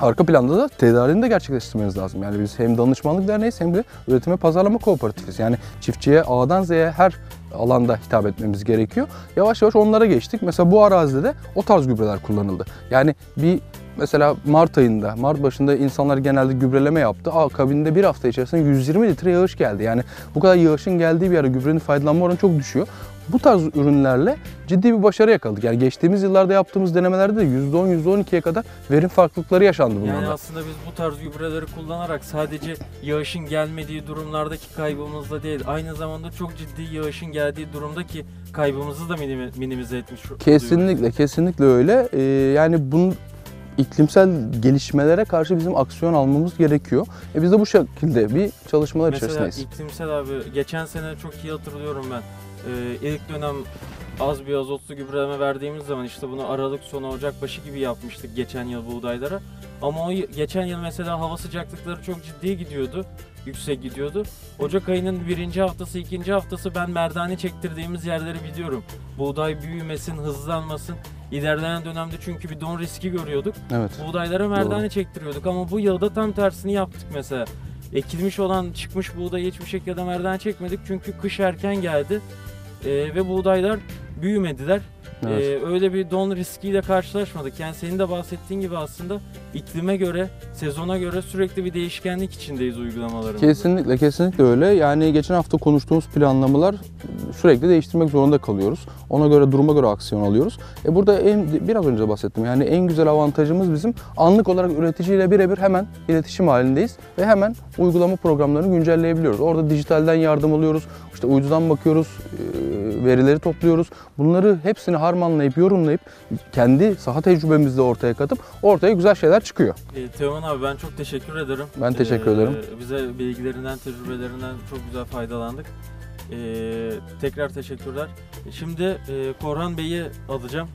arka planda da tedarini de gerçekleştirmeniz lazım. Yani biz hem danışmanlık derneğiyiz hem de üretim ve pazarlama kooperatifiz. Yani çiftçiye A'dan Z'ye her alanda hitap etmemiz gerekiyor. Yavaş yavaş onlara geçtik. Mesela bu arazide de o tarz gübreler kullanıldı. Yani bir mesela Mart ayında, Mart başında insanlar genelde gübreleme yaptı. Akabinde bir hafta içerisinde 120 litre yağış geldi. Yani bu kadar yağışın geldiği bir yere gübrenin faydalanma oranı çok düşüyor. Bu tarz ürünlerle ciddi bir başarı yakaladık. Yani geçtiğimiz yıllarda yaptığımız denemelerde de %10, %12'ye kadar verim farklılıkları yaşandı bunlarda. Yani aslında biz bu tarz gübreleri kullanarak sadece yağışın gelmediği durumlardaki kaybımızda değil, aynı zamanda çok ciddi yağışın geldiği durumdaki kaybımızı da minimize etmiş. Kesinlikle, kesinlikle öyle. Yani bunun iklimsel gelişmelere karşı bizim aksiyon almamız gerekiyor. Biz de bu şekilde bir çalışmalar içerisindeyiz. Mesela iklimsel abi, geçen sene çok iyi hatırlıyorum ben. İlk dönem az bir azotlu gübreleme verdiğimiz zaman işte bunu Aralık sonu Ocak başı gibi yapmıştık geçen yıl buğdaylara. Ama o geçen yıl mesela hava sıcaklıkları çok ciddi gidiyordu, yüksek gidiyordu. Ocak ayının birinci haftası, ikinci haftası ben merdane çektirdiğimiz yerleri biliyorum. Buğday büyümesin, hızlanmasın. İlerleyen dönemde çünkü bir don riski görüyorduk. Evet. Buğdaylara merdane çektiriyorduk ama bu yılda tam tersini yaptık mesela. Ekilmiş olan çıkmış buğdayı hiçbir şekilde merdane çekmedik çünkü kış erken geldi. Ve buğdaylar büyümediler. Evet. Öyle bir don riskiyle karşılaşmadık. Yani senin de bahsettiğin gibi aslında iklime göre, sezona göre sürekli bir değişkenlik içindeyiz uygulamalarımızda. Kesinlikle, kesinlikle öyle. Yani geçen hafta konuştuğumuz planlamalar sürekli değiştirmek zorunda kalıyoruz. Ona göre, duruma göre aksiyon alıyoruz. Burada biraz önce bahsettim. Yani en güzel avantajımız bizim anlık olarak üreticiyle birebir hemen iletişim halindeyiz ve hemen uygulama programlarını güncelleyebiliyoruz. Orada dijitalden yardım alıyoruz, işte uydudan bakıyoruz, verileri topluyoruz. Bunları hepsini harmanlayıp, yorumlayıp, kendi saha tecrübemizle ortaya katıp ortaya güzel şeyler çıkıyor. Teoman abi, ben çok teşekkür ederim. Ben teşekkür ederim. Bize bilgilerinden, tecrübelerinden çok güzel faydalandık. Tekrar teşekkürler. Şimdi Korhan Bey'i alacağım.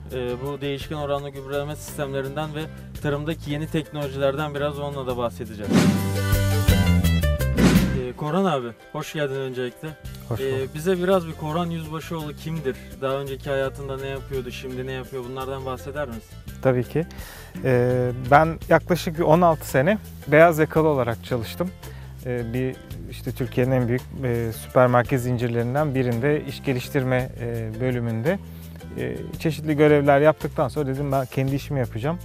Bu değişken oranlı gübreleme sistemlerinden ve tarımdaki yeni teknolojilerden biraz onunla da bahsedeceğim. Korhan abi, hoş geldin öncelikle. Hoş bulduk. Bize biraz bir Korhan Yüzbaşıoğlu kimdir? Daha önceki hayatında ne yapıyordu, şimdi ne yapıyor? Bunlardan bahseder misin? Tabii ki. Ben yaklaşık 16 sene beyaz yakalı olarak çalıştım. Bir işte Türkiye'nin en büyük süpermarket zincirlerinden birinde iş geliştirme bölümünde çeşitli görevler yaptıktan sonra dedim ben kendi işimi yapacağım.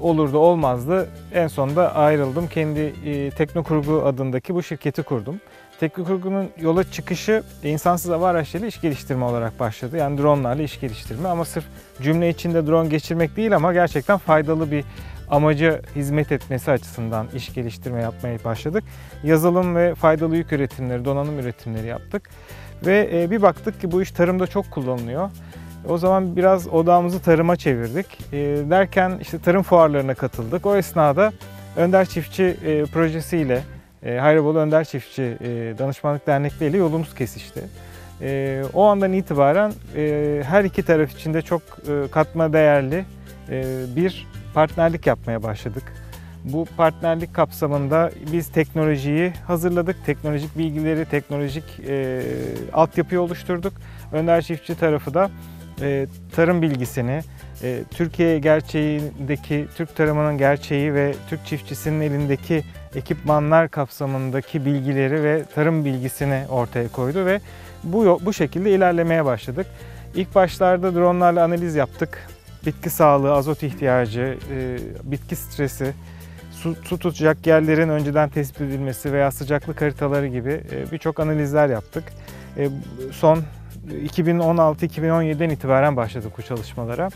Olur da olmaz da en sonunda ayrıldım. Kendi Teknokurgu adındaki bu şirketi kurdum. Teknokurgu'nun yola çıkışı insansız hava araçlarıyla iş geliştirme olarak başladı. Yani dronelarla iş geliştirme, ama sırf cümle içinde drone geçirmek değil, ama gerçekten faydalı bir amaca hizmet etmesi açısından iş geliştirme yapmaya başladık. Yazılım ve faydalı yük üretimleri, donanım üretimleri yaptık. Ve bir baktık ki bu iş tarımda çok kullanılıyor. O zaman biraz odamızı tarıma çevirdik. Derken işte tarım fuarlarına katıldık. O esnada Önder Çiftçi projesiyle, Hayrabolu Önder Çiftçi Danışmanlık Derneği ile yolumuz kesişti. O andan itibaren her iki taraf için de çok katma değerli bir partnerlik yapmaya başladık. Bu partnerlik kapsamında biz teknolojiyi hazırladık, teknolojik bilgileri, teknolojik altyapıyı oluşturduk. Önder Çiftçi tarafı da tarım bilgisini, Türkiye gerçeğindeki, Türk tarımının gerçeği ve Türk çiftçisinin elindeki ekipmanlar kapsamındaki bilgileri ve tarım bilgisini ortaya koydu ve bu şekilde ilerlemeye başladık. İlk başlarda dronlarla analiz yaptık. Bitki sağlığı, azot ihtiyacı, bitki stresi, su tutacak yerlerin önceden tespit edilmesi veya sıcaklık haritaları gibi birçok analizler yaptık. Son 2016-2017'den itibaren başladık bu çalışmalara.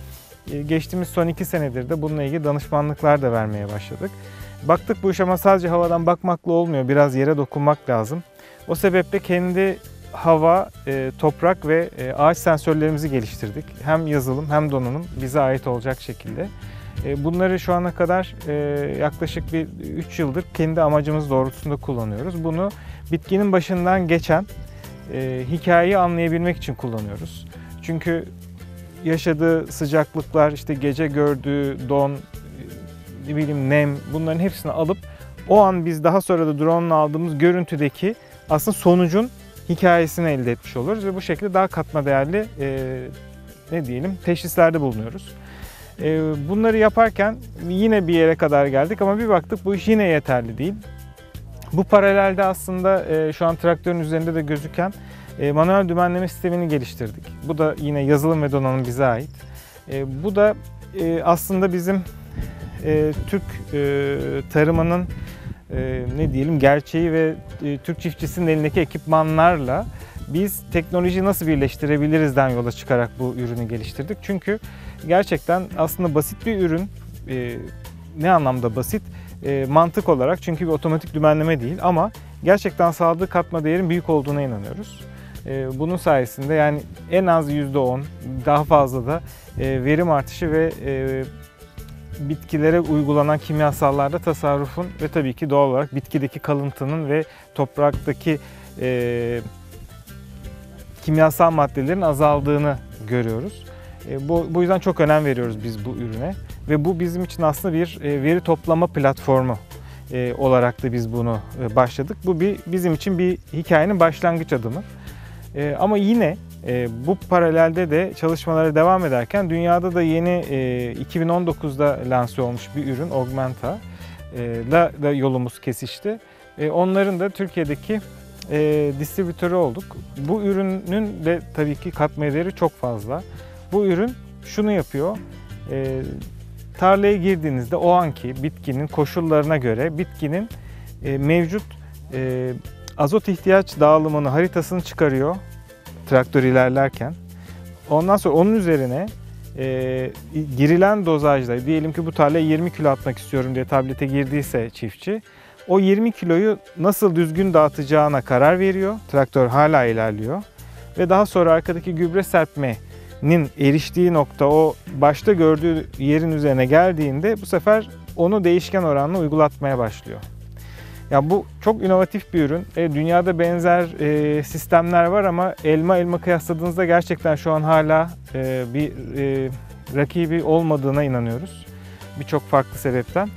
Geçtiğimiz son 2 senedir de bununla ilgili danışmanlıklar da vermeye başladık. Baktık bu iş ama sadece havadan bakmakla olmuyor, biraz yere dokunmak lazım. O sebeple kendi hava, toprak ve ağaç sensörlerimizi geliştirdik. Hem yazılım hem donanım bize ait olacak şekilde. Bunları şu ana kadar yaklaşık bir 3 yıldır kendi amacımız doğrultusunda kullanıyoruz. Bunu bitkinin başından geçen hikayeyi anlayabilmek için kullanıyoruz. Çünkü yaşadığı sıcaklıklar, işte gece gördüğü don, ne bileyim nem, bunların hepsini alıp o an biz daha sonra da drone'la aldığımız görüntüdeki aslında sonucun hikayesini elde etmiş oluruz ve bu şekilde daha katma değerli teşhislerde bulunuyoruz. Bunları yaparken yine bir yere kadar geldik ama bir baktık bu iş yine yeterli değil. Bu paralelde aslında şu an traktörün üzerinde de gözüken manuel dümenleme sistemini geliştirdik. Bu da yine yazılım ve donanım bize ait. Bu da aslında bizim Türk tarımının gerçeği ve Türk çiftçisinin elindeki ekipmanlarla biz teknolojiyi nasıl birleştirebilirizden yola çıkarak bu ürünü geliştirdik. Çünkü gerçekten aslında basit bir ürün, ne anlamda basit? Mantık olarak, çünkü bir otomatik dümenleme değil, ama gerçekten sağladığı katma değerin büyük olduğuna inanıyoruz. Bunun sayesinde yani en az %10, daha fazla da verim artışı ve bitkilere uygulanan kimyasallarda tasarrufun ve tabii ki doğal olarak bitkideki kalıntının ve topraktaki kimyasal maddelerin azaldığını görüyoruz. Bu yüzden çok önem veriyoruz biz bu ürüne ve bu bizim için aslında bir veri toplama platformu olarak da biz bunu başladık. Bu bizim için bir hikayenin başlangıç adımı. Ama yine bu paralelde de çalışmalara devam ederken dünyada da yeni 2019'da lanse olmuş bir ürün Agumente ile yolumuz kesişti. Onların da Türkiye'deki distribütörü olduk. Bu ürünün de tabii ki katma değeri çok fazla. Bu ürün şunu yapıyor. Tarlaya girdiğinizde o anki bitkinin koşullarına göre bitkinin mevcut azot ihtiyaç dağılımını, haritasını çıkarıyor traktör ilerlerken. Ondan sonra onun üzerine girilen dozajda, diyelim ki bu tarlaya 20 kilo atmak istiyorum diye tablete girdiyse çiftçi, o 20 kiloyu nasıl düzgün dağıtacağına karar veriyor. Traktör hala ilerliyor ve daha sonra arkadaki gübre serpmenin eriştiği nokta, o başta gördüğü yerin üzerine geldiğinde bu sefer onu değişken oranla uygulatmaya başlıyor. Ya bu çok inovatif bir ürün. Dünyada benzer sistemler var ama elma kıyasladığınızda gerçekten şu an hala bir rakibi olmadığına inanıyoruz. Birçok farklı sebepten.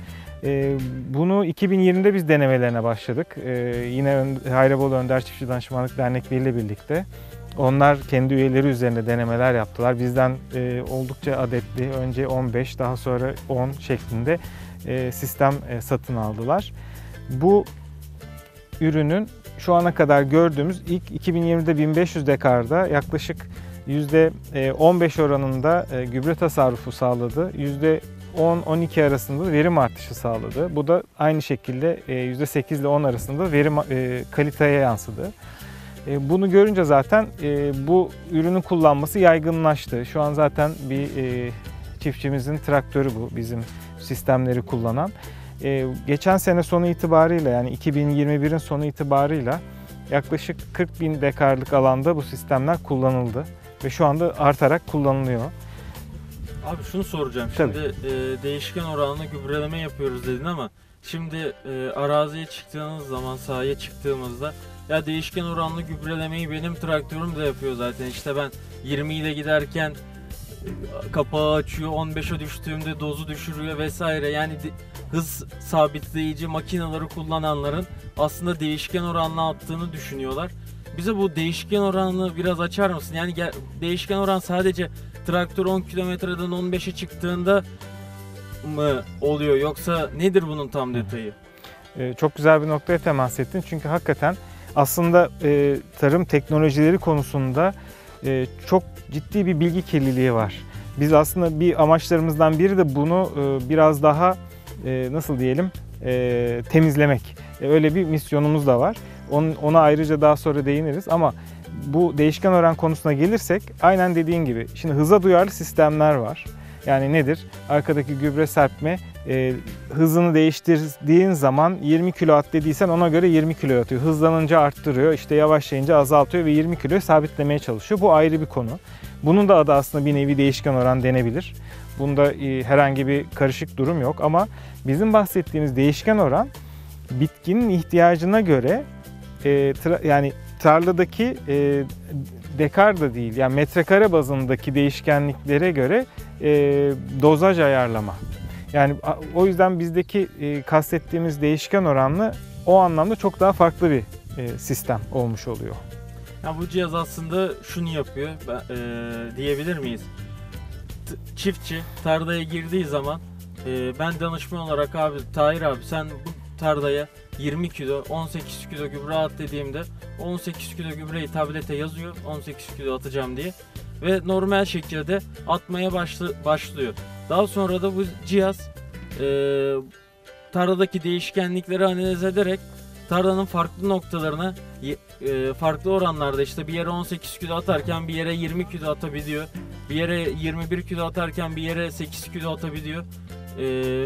Bunu 2020'de biz denemelerine başladık. Yine Hayrabolu Önder Çiftçi Danışmanlık Derneği ile birlikte. Onlar kendi üyeleri üzerinde denemeler yaptılar. Bizden oldukça adetli, önce 15 daha sonra 10 şeklinde sistem satın aldılar. Bu ürünün şu ana kadar gördüğümüz ilk 2020'de 1500 dekarda yaklaşık %15 oranında gübre tasarrufu sağladı. %10-12 arasında verim artışı sağladı. Bu da aynı şekilde %8 ile 10 arasında verim kaliteye yansıdı. Bunu görünce zaten bu ürünün kullanması yaygınlaştı. Şu an zaten bir çiftçimizin traktörü bu, bizim sistemleri kullanan. Geçen sene sonu itibarıyla, yani 2021'in sonu itibarıyla yaklaşık 40.000 dekarlık alanda bu sistemler kullanıldı ve şu anda artarak kullanılıyor. Abi şunu soracağım. Tabii. Şimdi değişken oranlı gübreleme yapıyoruz dedin ama şimdi araziye çıktığınız zaman, sahaya çıktığımızda ya değişken oranlı gübrelemeyi benim traktörüm de yapıyor zaten. İşte ben 20 ile giderken kapağı açıyor, 15'e düştüğümde dozu düşürüyor vesaire. Yani hız sabitleyici makineleri kullananların aslında değişken oranlı attığını düşünüyorlar. Bize bu değişken oranını biraz açar mısın? Yani değişken oran sadece traktör 10 kilometreden 15'e çıktığında mı oluyor, yoksa nedir bunun tam detayı? Çok güzel bir noktaya temas ettin. Çünkü hakikaten aslında tarım teknolojileri konusunda çok ciddi bir bilgi kirliliği var. Biz aslında bir amaçlarımızdan biri de bunu biraz daha nasıl diyelim temizlemek. Öyle bir misyonumuz da var. Ona ayrıca daha sonra değiniriz ama bu değişken oran konusuna gelirsek aynen dediğin gibi. Şimdi hıza duyarlı sistemler var. Yani nedir? Arkadaki gübre serpme hızını değiştirdiğin zaman 20 kilo at dediysen ona göre 20 kilo atıyor. Hızlanınca arttırıyor, işte yavaşlayınca azaltıyor ve 20 kiloyu sabitlemeye çalışıyor. Bu ayrı bir konu. Bunun da adı aslında bir nevi değişken oran denebilir. Bunda herhangi bir karışık durum yok ama bizim bahsettiğimiz değişken oran bitkinin ihtiyacına göre yani tarladaki dekar da değil, yani metrekare bazındaki değişkenliklere göre dozaj ayarlama. Yani o yüzden bizdeki kastettiğimiz değişken oranlı o anlamda çok daha farklı bir sistem olmuş oluyor. Ya bu cihaz aslında şunu yapıyor diyebilir miyiz? Çiftçi tarlaya girdiği zaman ben danışman olarak abi Tahir abi sen bu tarlaya 20 kilo 18 kilo gübre at dediğimde 18 kilo gübreyi tablete yazıyor, 18 kilo atacağım diye ve normal şekilde atmaya başlıyor. Daha sonra da bu cihaz tarladaki değişkenlikleri analiz ederek tarlanın farklı noktalarına farklı oranlarda, işte bir yere 18 kilo atarken bir yere 20 kilo atabiliyor. Bir yere 21 kilo atarken bir yere 8 kilo atabiliyor.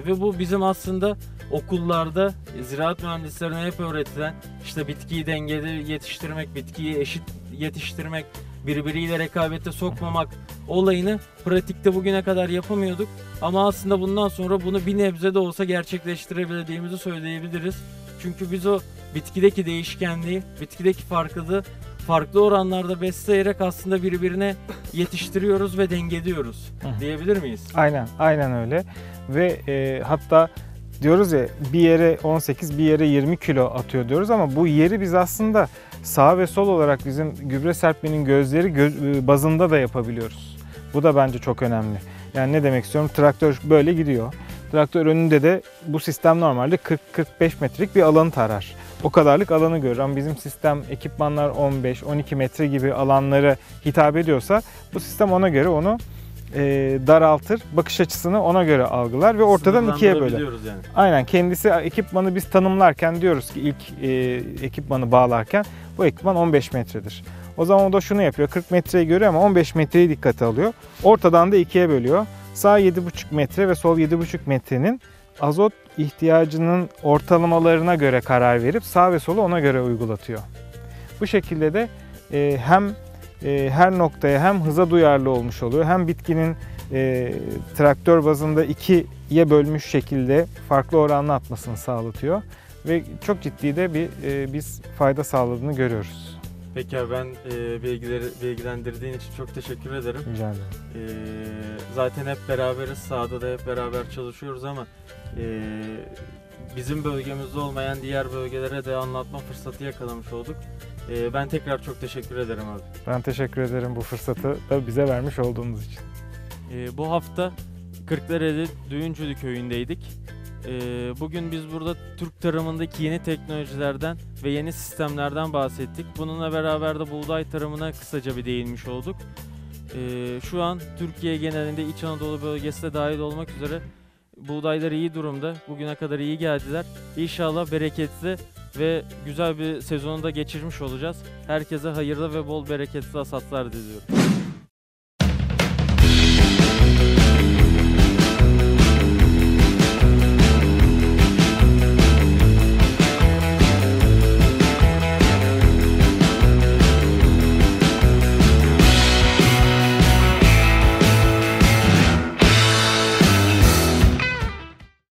Ve bu bizim aslında okullarda ziraat mühendislerine hep öğretilen, işte bitkiyi dengeli yetiştirmek, bitkiyi eşit yetiştirmek, birbiriyle rekabete sokmamak olayını pratikte bugüne kadar yapamıyorduk. Ama aslında bundan sonra bunu bir nebze de olsa gerçekleştirebildiğimizi söyleyebiliriz. Çünkü biz o bitkideki değişkenliği, bitkideki farklılığı farklı oranlarda besleyerek aslında birbirine yetiştiriyoruz ve dengeliyoruz diyebilir miyiz? Aynen, aynen öyle. Ve hatta diyoruz ya bir yere 18, bir yere 20 kilo atıyor diyoruz ama bu yeri biz aslında sağ ve sol olarak bizim gübre serpmenin gözleri bazında da yapabiliyoruz. Bu da bence çok önemli. Yani ne demek istiyorum? Traktör böyle gidiyor. Traktör önünde de bu sistem normalde 40-45 metrelik bir alanı tarar. O kadarlık alanı görür ama bizim sistem ekipmanlar 15-12 metre gibi alanlara hitap ediyorsa bu sistem ona göre onu daraltır, bakış açısını ona göre algılar ve ortadan ikiye böler. Yani. Aynen, kendisi ekipmanı biz tanımlarken diyoruz ki ilk ekipmanı bağlarken bu ekipman 15 metredir. O zaman o da şunu yapıyor, 40 metreyi görüyor ama 15 metreyi dikkate alıyor. Ortadan da ikiye bölüyor. Sağ 7,5 metre ve sol 7,5 metrenin azot ihtiyacının ortalamalarına göre karar verip sağ ve solu ona göre uygulatıyor. Bu şekilde de hem her noktaya hem hıza duyarlı olmuş oluyor hem bitkinin traktör bazında ikiye bölmüş şekilde farklı oranla atmasını sağlatıyor ve çok ciddi de biz fayda sağladığını görüyoruz. Peki abi, ben bilgilendirdiğin için çok teşekkür ederim. Rica ederim. Zaten hep beraberiz, sahada da hep beraber çalışıyoruz ama bizim bölgemizde olmayan diğer bölgelere de anlatma fırsatı yakalamış olduk. Ben tekrar çok teşekkür ederim abi. Ben teşekkür ederim bu fırsatı da bize vermiş olduğunuz için. Bu hafta Kırklareli Düğüncülü köyündeydik. Bugün biz burada Türk tarımındaki yeni teknolojilerden ve yeni sistemlerden bahsettik. Bununla beraber de buğday tarımına kısaca bir değinmiş olduk. Şu an Türkiye genelinde İç Anadolu bölgesi de dahil olmak üzere buğdaylar iyi durumda. Bugüne kadar iyi geldiler. İnşallah bereketli ve güzel bir sezonu da geçirmiş olacağız. Herkese hayırlı ve bol bereketli hasatlar diliyorum.